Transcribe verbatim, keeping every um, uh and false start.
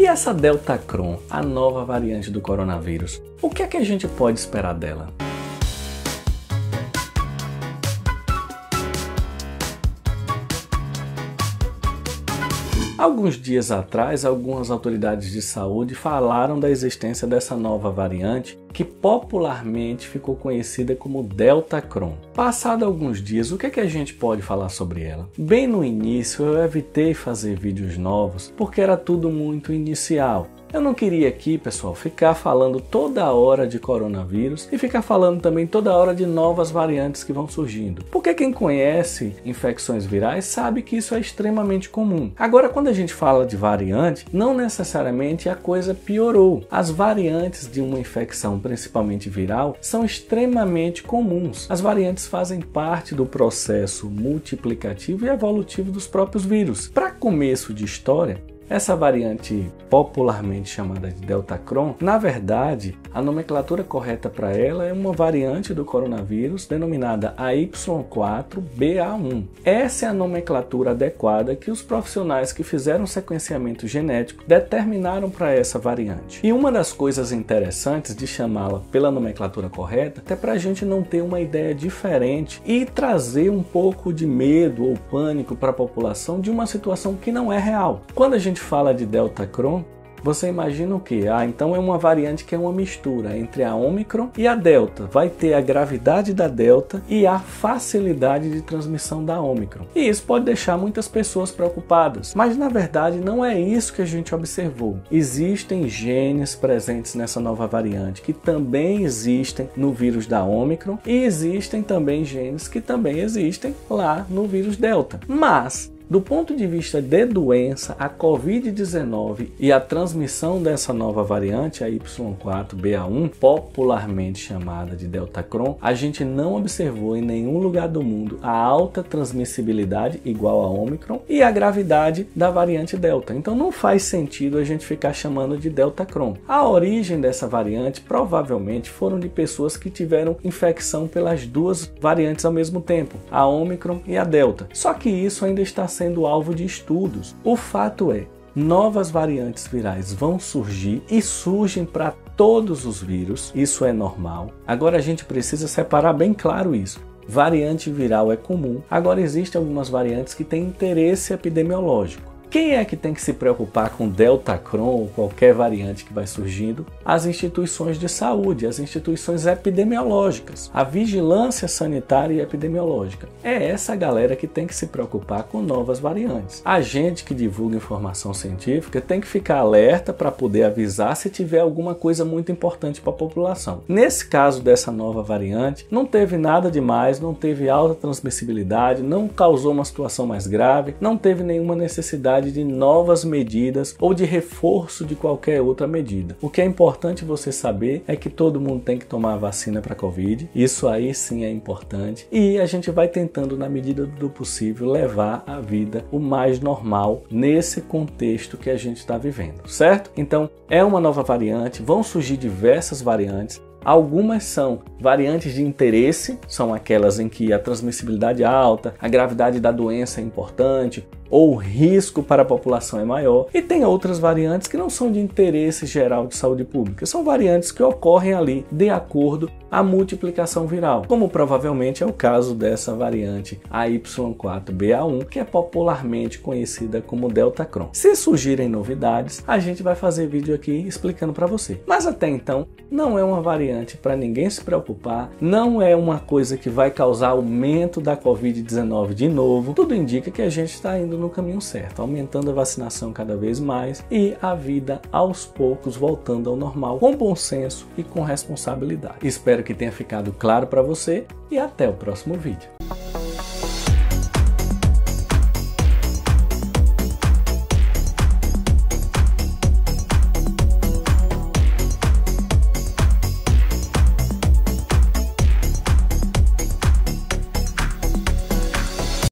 E essa Deltacron, a nova variante do coronavírus, o que é que a gente pode esperar dela? Alguns dias atrás, algumas autoridades de saúde falaram da existência dessa nova variante, que popularmente ficou conhecida como Deltacron. Passado alguns dias, o que é que a gente pode falar sobre ela? Bem no início, eu evitei fazer vídeos novos, porque era tudo muito inicial. Eu não queria aqui, pessoal, ficar falando toda hora de coronavírus e ficar falando também toda hora de novas variantes que vão surgindo. Porque quem conhece infecções virais sabe que isso é extremamente comum. Agora, quando a gente fala de variante, não necessariamente a coisa piorou. As variantes de uma infecção, principalmente viral, são extremamente comuns. As variantes fazem parte do processo multiplicativo e evolutivo dos próprios vírus. Para começo de história, essa variante, popularmente chamada de Deltacron, na verdade, a nomenclatura correta para ela é uma variante do coronavírus denominada A Y quatro B A um. Essa é a nomenclatura adequada que os profissionais que fizeram sequenciamento genético determinaram para essa variante. E uma das coisas interessantes de chamá-la pela nomenclatura correta é para a gente não ter uma ideia diferente e trazer um pouco de medo ou pânico para a população de uma situação que não é real. Quando a gente fala de Deltacron, você imagina o que? Ah, então é uma variante que é uma mistura entre a Ômicron e a Delta. Vai ter a gravidade da Delta e a facilidade de transmissão da Ômicron. E isso pode deixar muitas pessoas preocupadas. Mas na verdade não é isso que a gente observou. Existem genes presentes nessa nova variante que também existem no vírus da Ômicron e existem também genes que também existem lá no vírus Delta. Mas do ponto de vista de doença, a covid dezenove e a transmissão dessa nova variante, a Y quatro B A um, popularmente chamada de Deltacron, a gente não observou em nenhum lugar do mundo a alta transmissibilidade igual a Ômicron e a gravidade da variante Delta. Então não faz sentido a gente ficar chamando de Deltacron. A origem dessa variante provavelmente foram de pessoas que tiveram infecção pelas duas variantes ao mesmo tempo, a Ômicron e a Delta. Só que isso ainda está sendo alvo de estudos. O fato é, novas variantes virais vão surgir e surgem para todos os vírus, isso é normal. Agora a gente precisa separar bem claro isso. Variante viral é comum, agora existem algumas variantes que têm interesse epidemiológico. Quem é que tem que se preocupar com Deltacron ou qualquer variante que vai surgindo? As instituições de saúde, as instituições epidemiológicas, a vigilância sanitária e epidemiológica. É essa galera que tem que se preocupar com novas variantes. A gente que divulga informação científica tem que ficar alerta para poder avisar se tiver alguma coisa muito importante para a população. Nesse caso dessa nova variante, não teve nada demais, não teve alta transmissibilidade, não causou uma situação mais grave, não teve nenhuma necessidade de novas medidas ou de reforço de qualquer outra medida. O que é importante você saber é que todo mundo tem que tomar a vacina para Covid, isso aí sim é importante, e a gente vai tentando, na medida do possível, levar a vida o mais normal nesse contexto que a gente está vivendo, certo? Então, é uma nova variante, vão surgir diversas variantes. Algumas são variantes de interesse, são aquelas em que a transmissibilidade é alta, a gravidade da doença é importante, ou o risco para a população é maior. E tem outras variantes que não são de interesse geral de saúde pública, são variantes que ocorrem ali de acordo à multiplicação viral, como provavelmente é o caso dessa variante A Y quatro B A um, que é popularmente conhecida como Deltacron. Se surgirem novidades, a gente vai fazer vídeo aqui explicando para você. Mas até então, não é uma variante para ninguém se preocupar, não é uma coisa que vai causar aumento da covid dezenove de novo. Tudo indica que a gente está indo no caminho certo, aumentando a vacinação cada vez mais e a vida aos poucos voltando ao normal, com bom senso e com responsabilidade. Espero que tenha ficado claro para você e até o próximo vídeo.